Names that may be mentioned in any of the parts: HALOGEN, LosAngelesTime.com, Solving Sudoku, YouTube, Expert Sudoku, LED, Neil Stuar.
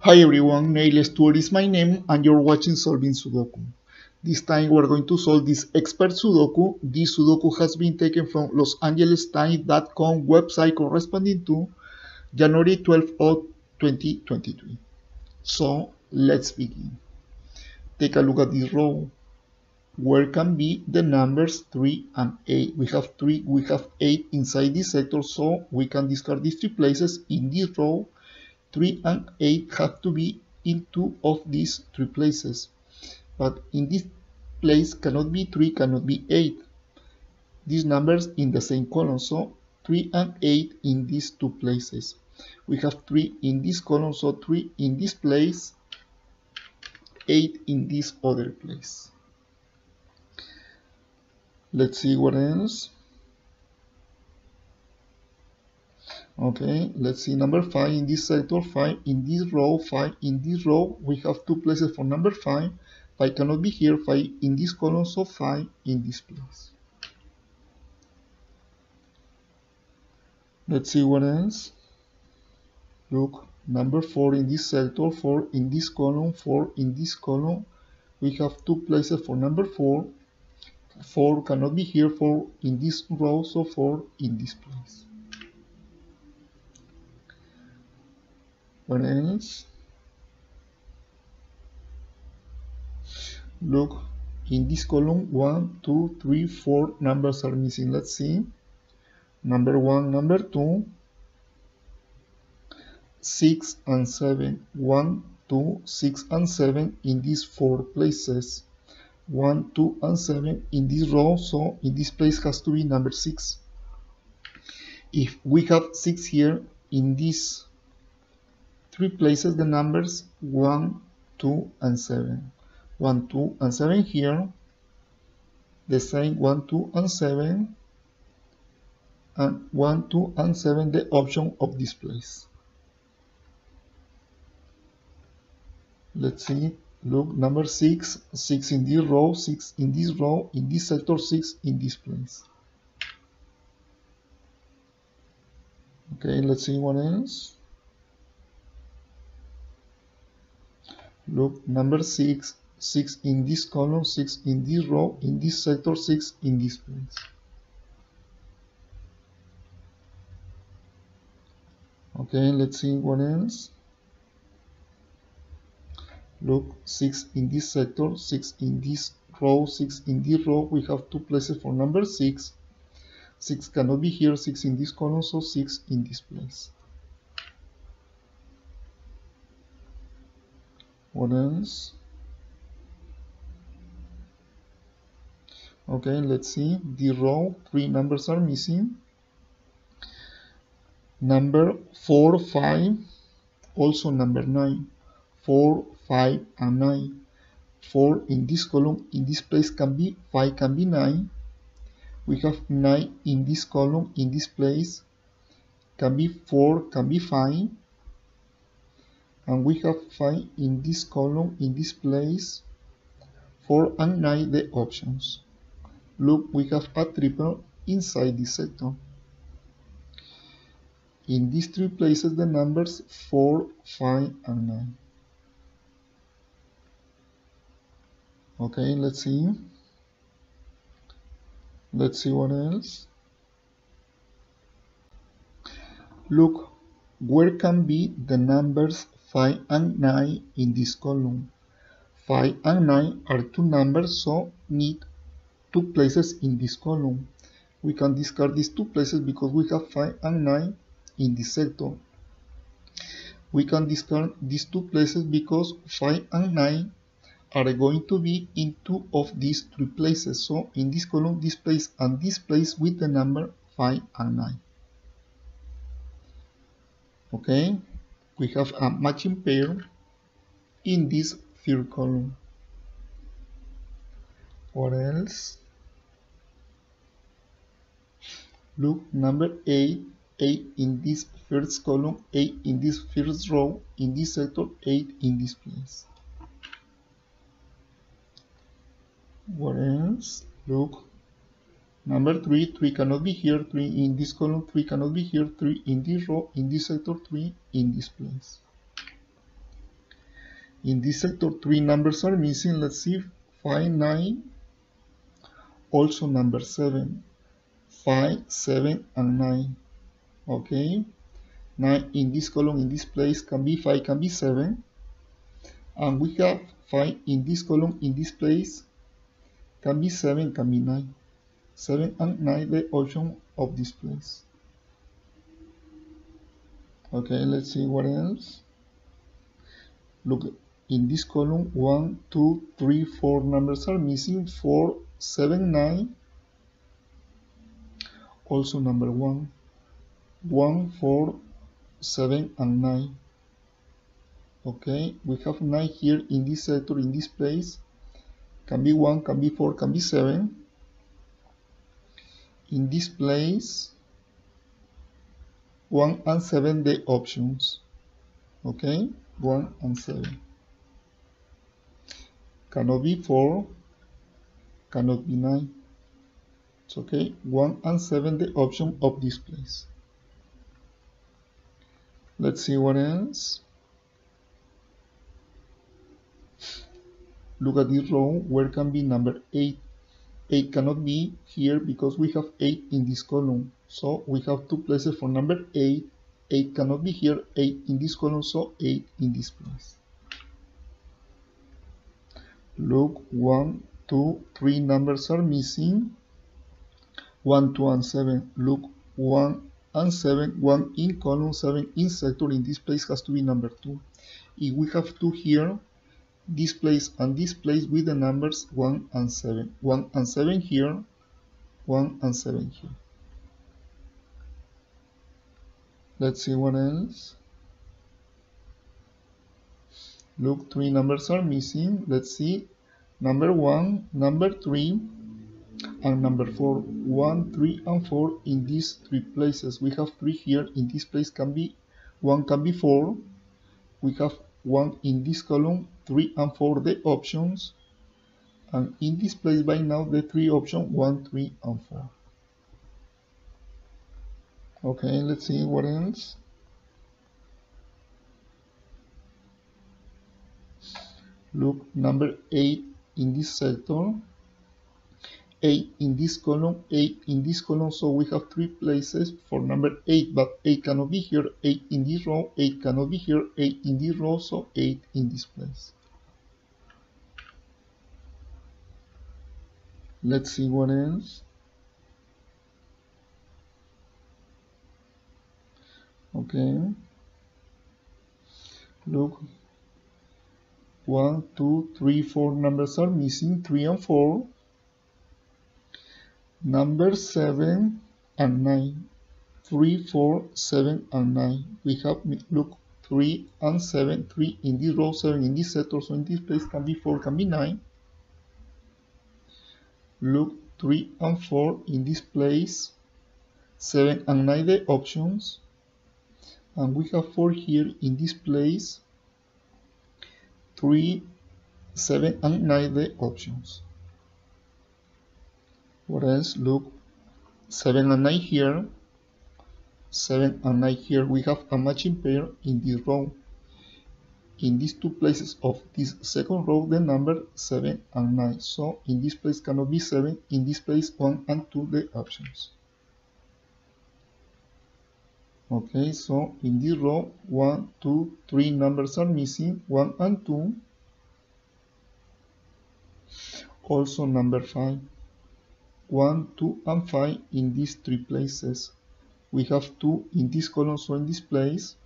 Hi everyone, Neil Stuar is my name and you're watching Solving Sudoku. This time we're going to solve this expert Sudoku. This Sudoku has been taken from LosAngelesTime.com website corresponding to January 12th of 2022. So let's begin. Take a look at this row. Where can be the numbers 3 and 8? We have 3, we have 8 inside this sector, so we can discard these three places in this row. 3 and 8 have to be in two of these three places, but in this place cannot be 3, cannot be 8. These numbers in the same column, so 3 and 8 in these two places. We have 3 in this column, so 3 in this place, 8 in this other place. Let's see what else. Okay, let's see number 5 in this sector, 5 in this row, 5 in this row. We have two places for number 5. 5 cannot be here, 5 in this column, so 5 in this place. Let's see what else. Look, number 4 in this sector, 4 in this column, 4 in this column. We have two places for number 4. 4 cannot be here, 4 in this row, so 4 in this place. What else? Look, in this column 1, 2, 3, 4 numbers are missing. Let's see. Number 1, number 2, 6 and 7. 1, 2, 6 and 7 in these 4 places. 1, 2 and 7 in this row, so in this place has to be number 6. If we have 6 here, in this replaces the numbers 1, 2 and 7. 1, 2 and 7 here, the same 1, 2 and 7, and 1, 2 and 7 the option of this place. Let's see, look, number 6, 6 in this row, 6 in this row, in this sector, 6 in this place. Okay, let's see what else. Look, number 6, 6 in this column, 6 in this row, in this sector, 6 in this place. Okay, let's see what else. Look, 6 in this sector, 6 in this row, 6 in this row. We have two places for number 6. 6 cannot be here, 6 in this column, so 6 in this place. What else? Okay, let's see. The row 3 numbers are missing. Number 4, 5, also number 9. 4, 5, and 9. 4 in this column, in this place can be 5, can be 9. We have 9 in this column, in this place can be 4, can be 5. And we have 5 in this column, in this place, 4 and 9 the options. Look, we have a triple inside this sector. In these three places the numbers 4, 5 and 9. Okay, let's see. Let's see what else. Look, where can be the numbers 5 and 9 in this column? 5 and 9 are two numbers, so need two places in this column. We can discard these two places because we have 5 and 9 in this sector. We can discard these two places because 5 and 9 are going to be in two of these three places. So in this column, this place and this place with the number 5 and 9. Okay. We have a matching pair in this third column. What else? Look, number 8, 8 in this first column, 8 in this first row, in this sector, 8 in this place. What else? Look, number 3, 3 cannot be here, 3 in this column, 3 cannot be here, 3 in this row, in this sector, 3 in this place. In this sector, 3 numbers are missing. Let's see, 5, 9, also number 7, 5, 7, and 9. Okay, 9 in this column, in this place, can be 5, can be 7. And we have 5 in this column, in this place, can be 7, can be 9. 7 and 9, the option of this place. Okay, let's see what else. Look, in this column, 1, 2, 3, 4 numbers are missing. 4, 7, 9. Also number 1. 1, 4, 7, and 9. Okay, we have 9 here in this sector, in this place. Can be 1, can be 4, can be 7. In this place, 1 and 7, the options. Okay, 1 and 7. Cannot be 4, cannot be 9. It's okay, 1 and 7, the option of this place. Let's see what else. Look at this row, where can be number 8? 8 cannot be here because we have 8 in this column. So we have 2 places for number 8. 8 cannot be here, 8 in this column, so 8 in this place. Look, 1, 2, 3 numbers are missing. 1, 2, and 7. Look, 1 and 7. 1 in column, 7 in sector. In this place has to be number 2. If we have 2 here, this place and this place with the numbers 1 and 7. 1 and 7 here, 1 and 7 here. Let's see what else. Look, 3 numbers are missing. Let's see, number 1, number 3, and number 4. 1, 3, and 4 in these 3 places. We have 3 here. In this place can be 1, can be 4. We have 1 in this column, 3 and 4 the options, and in this place by now the 3 options, 1, 3, and 4. Okay, let's see what else. Look, number 8 in this sector, 8 in this column, 8 in this column, so we have 3 places for number 8, but 8 cannot be here, 8 in this row, 8 cannot be here, 8 in this row, so 8 in this place. Let's see what else. Okay, look, 1, 2, 3, 4 numbers are missing, 3 and 4. Number 7 and 9, 3, 4, 7, and 9. We have, look, 3 and 7, 3 in this row, 7 in this sector, so in this place can be 4, can be 9. Look, 3 and 4 in this place, 7 and 9 the options, and we have 4 here in this place, 3, 7, and 9 the options. What else? Look, 7 and 9 here, 7 and 9 here. We have a matching pair in this row. In these 2 places of this second row, the number 7 and 9. So in this place cannot be 7, in this place 1 and 2 the options. Okay, so in this row, 1, 2, 3 numbers are missing, 1 and 2. Also number 5. 1, 2, and 5 in these 3 places. We have 2 in this column, so in this place,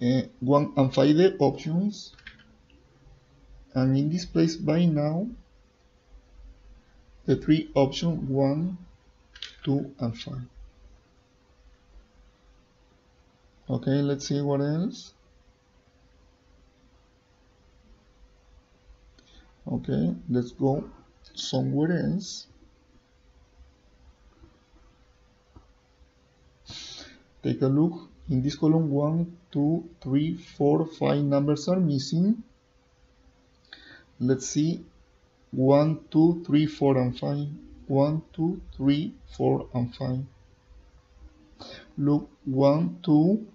1 and 5 the options, and in this place by now the 3 options, 1, 2, and 5. Okay, let's see what else. Okay, let's go somewhere else. Take a look. In this column, 1, 2, 3, 4, 5 numbers are missing. Let's see, 1, 2, 3, 4, and 5. 1, 2, 3, 4, and 5. Look, 1, 2,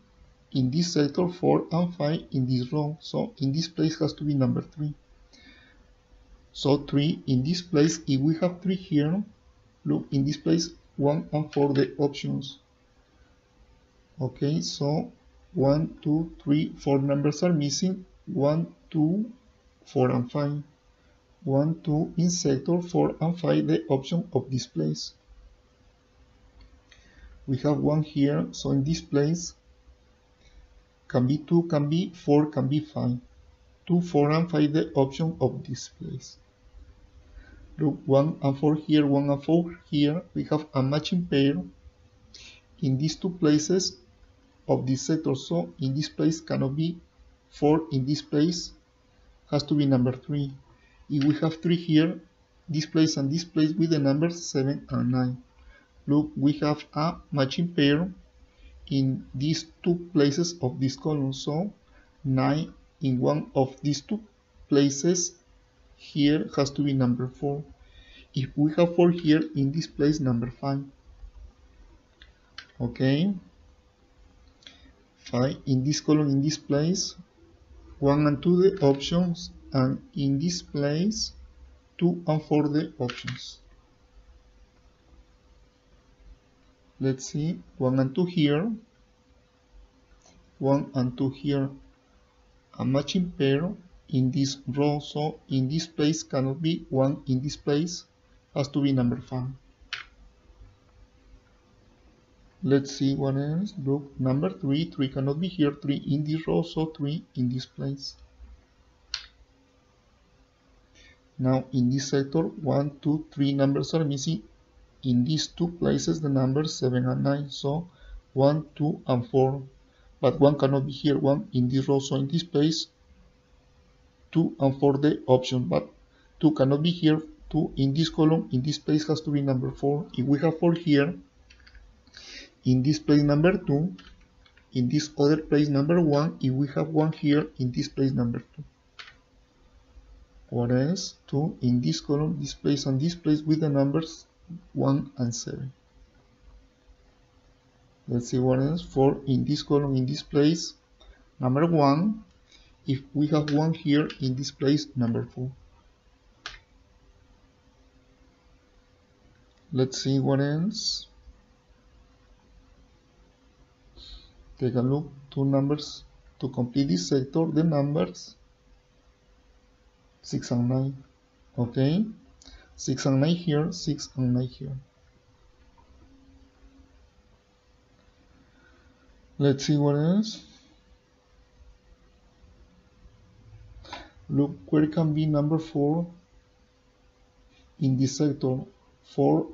in this sector 4 and 5 in this row. So in this place has to be number 3. So 3 in this place. If we have 3 here, look in this place 1 and 4 the options. Okay, so 1, 2, 3, 4 numbers are missing. 1, 2, 4 and 5. 1, 2 in sector 4 and 5 the option of this place. We have 1 here, so in this place can be 2, can be 4, can be 5. 2, 4 and 5 the option of this place. Look, 1 and 4 here, 1 and 4 here. We have a matching pair in these two places of this sector, so in this place cannot be 4, in this place has to be number 3. If we have 3 here, this place and this place with the numbers 7 and 9. Look, we have a matching pair in these two places of this column, so 9 in one of these two places here has to be number 4. If we have 4 here, in this place number 5. Okay, 5 in this column, in this place 1 and 2 the options, and in this place 2 and 4 the options. Let's see, 1 and 2 here, 1 and 2 here, a matching pair in this row, so in this place cannot be 1, in this place has to be number 5. Let's see what else. Look, number 3, 3 cannot be here, 3 in this row, so 3 in this place. Now in this sector 1, 2, 3 numbers are missing. In these two places the numbers 7 and 9, so 1, 2 and 4, but 1 cannot be here, 1 in this row, so in this place 2 and 4 the option, but 2 cannot be here, 2 in this column, in this place has to be number 4. If we have 4 here, in this place number 2, in this other place number 1, if we have 1 here, in this place number 2. What else? 2 in this column, this place and this place with the numbers 1 and 7. Let's see what else. 4 in this column, in this place number 1. If we have 1 here, in this place number 4. Let's see what else. Take a look, 2 numbers to complete this sector, the numbers 6 and 9. Okay, 6 and 9 here, 6 and 9 here. Let's see what else. Look, where can be number 4 in this sector? 4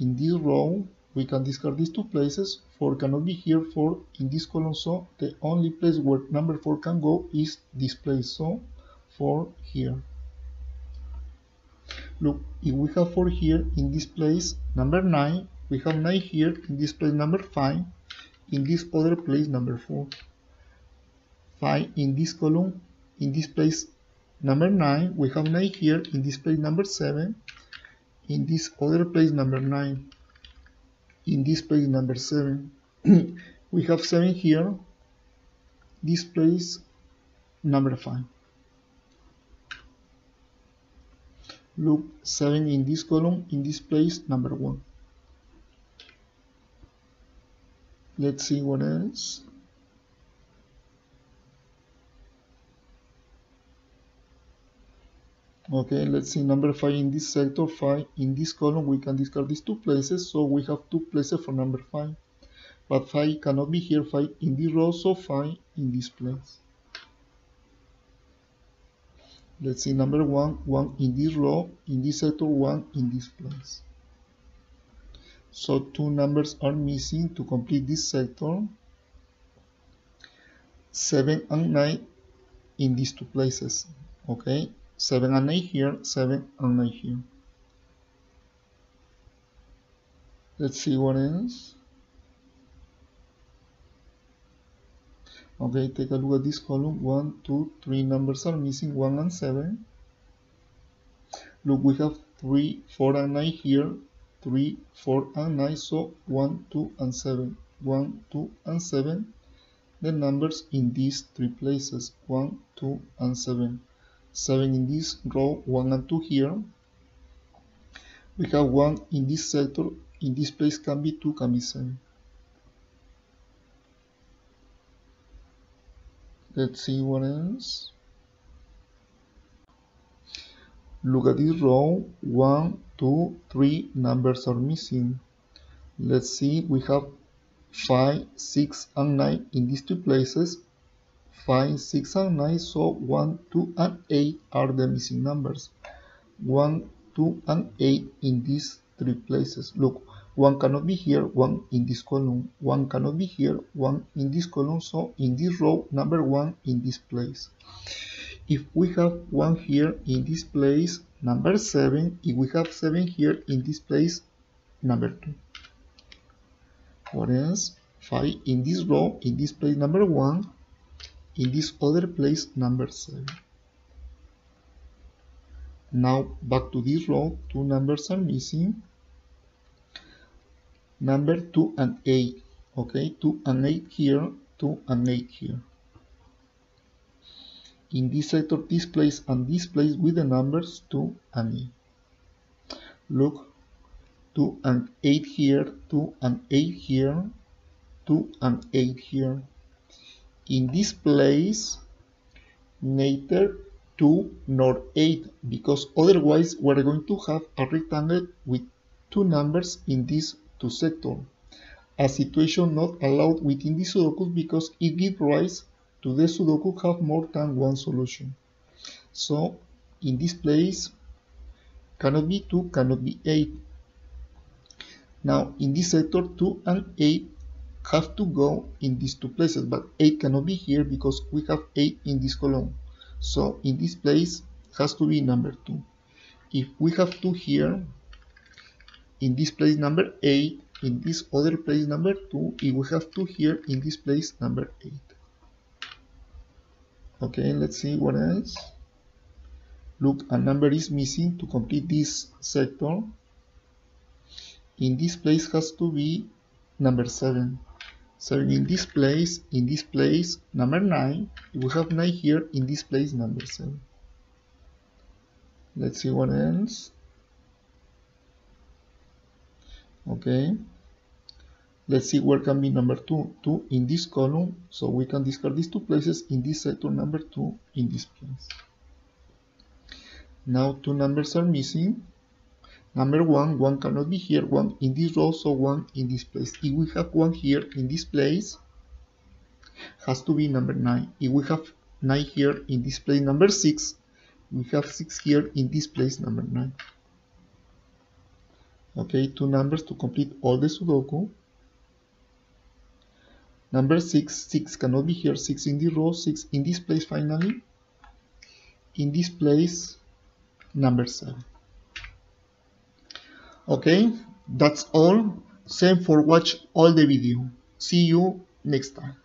in this row. We can discard these two places. 4 cannot be here, 4 in this column, so the only place where number 4 can go is this place, so 4 here. Look, if we have 4 here, in this place number 9, we have 9 here, in this place number 5, in this other place number 4. 5 in this column, in this place number 9, we have 9 here, in this place number 7, in this other place number 9. In this place number 7, we have 7 here, this place number 5. Look, 7 in this column, in this place number 1. Let's see what else. Okay, let's see number 5 in this sector, 5 in this column. We can discard these two places, so we have two places for number 5, but 5 cannot be here, 5 in this row, so 5 in this place. Let's see number 1, 1 in this row, in this sector, 1 in this place. So 2 numbers are missing to complete this sector, 7 and 9 in these two places. Okay, 7 and 9 here, 7 and 9 here. Let's see what else. Okay, take a look at this column. 1, 2, 3 numbers are missing, 1 and 7. Look, we have 3, 4 and 9 here, 3, 4 and 9, so 1, 2 and 7. 1, 2 and 7, the numbers in these three places, 1, 2, and 7. 7 in this row, 1 and 2 here. We have 1 in this sector, in this place can be 2, can be 7. Let's see what else. Look at this row, 1, 2, 3 numbers are missing. Let's see, we have 5, 6 and 9 in these two places. 5, 6 and 9, so 1, 2 and 8 are the missing numbers. 1, 2 and 8 in these three places. Look, 1 cannot be here, 1 in this column. 1 cannot be here, 1 in this column, so in this row, number 1 in this place. If we have 1 here in this place, number 7. If we have 7 here in this place, number 2. What else? 5 in this row, in this place, number 1. In this other place, number 7. Now back to this row, 2 numbers are missing. Number 2 and 8. Okay, 2 and 8 here, 2 and 8 here. In this sector, this place and this place with the numbers 2 and 8. Look, 2 and 8 here, 2 and 8 here, 2 and 8 here. In this place, neither 2 nor 8, because otherwise we're going to have a rectangle with 2 numbers in these two sectors. A situation not allowed within the Sudoku because it gives rise to the Sudoku have more than one solution. So in this place cannot be 2, cannot be 8. Now in this sector 2 and 8 have to go in these two places, but 8 cannot be here because we have 8 in this column. So in this place has to be number 2. If we have 2 here, in this place number 8, in this other place number 2, if we have 2 here, in this place number 8. Okay, let's see what else. Look, a number is missing to complete this sector. In this place has to be number 7. 7 in this place, number 9. We have 9 here, in this place, number 7. Let's see what else. Okay. Let's see where can be number 2. 2 in this column, so we can discard these two places in this sector, number 2 in this place. Now 2 numbers are missing. Number 1, 1 cannot be here, 1 in this row, so 1 in this place. If we have 1 here in this place, has to be number 9. If we have 9 here in this place, number 6, we have 6 here in this place, number 9. Okay, 2 numbers to complete all the Sudoku. Number 6, 6 cannot be here, 6 in this row, 6 in this place finally. In this place, number 7. Okay, that's all. Thanks for watching all the video. See you next time.